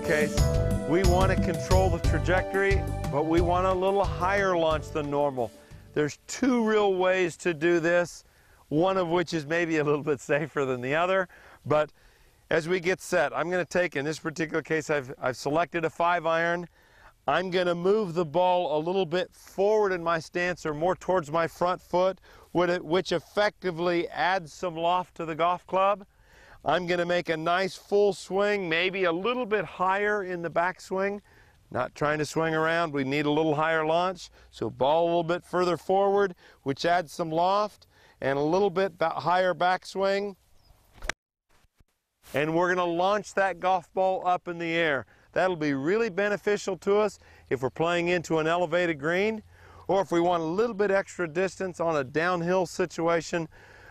particular case, we want to control the trajectory, but we want a little higher launch than normal. There's two real ways to do this, one of which is maybe a little bit safer than the other. But as we get set, I'm going to take, in this particular case, I've selected a 5-iron. I'm going to move the ball a little bit forward in my stance or more towards my front foot, which effectively adds some loft to the golf club. I'm going to make a nice full swing, maybe a little bit higher in the backswing. Not trying to swing around. We need a little higher launch. So ball a little bit further forward, which adds some loft, and a little bit higher backswing. And we're going to launch that golf ball up in the air. That'll be really beneficial to us if we're playing into an elevated green, or if we want a little bit extra distance on a downhill situation,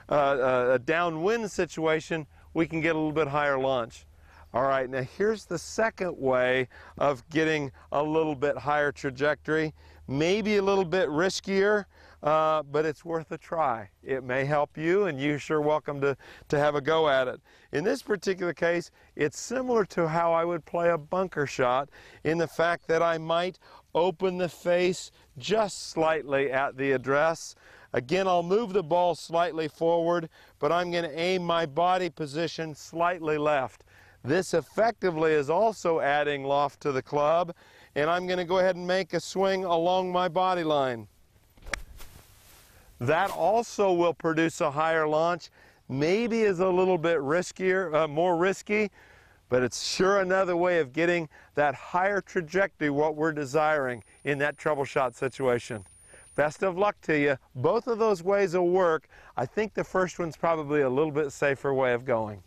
a downwind situation, we can get a little bit higher launch. All right, now here's the second way of getting a little bit higher trajectory. Maybe a little bit riskier, but it's worth a try. It may help you, and you're sure welcome to have a go at it. In this particular case, it's similar to how I would play a bunker shot in the fact that I might open the face just slightly at the address. Again, I'll move the ball slightly forward, but I'm going to aim my body position slightly left. This effectively is also adding loft to the club, and I'm going to go ahead and make a swing along my body line. That also will produce a higher launch. Maybe is a little bit riskier, more risky, but it's sure another way of getting that higher trajectory, what we're desiring in that trouble shot situation. Best of luck to you. Both of those ways will work. I think the first one's probably a little bit safer way of going.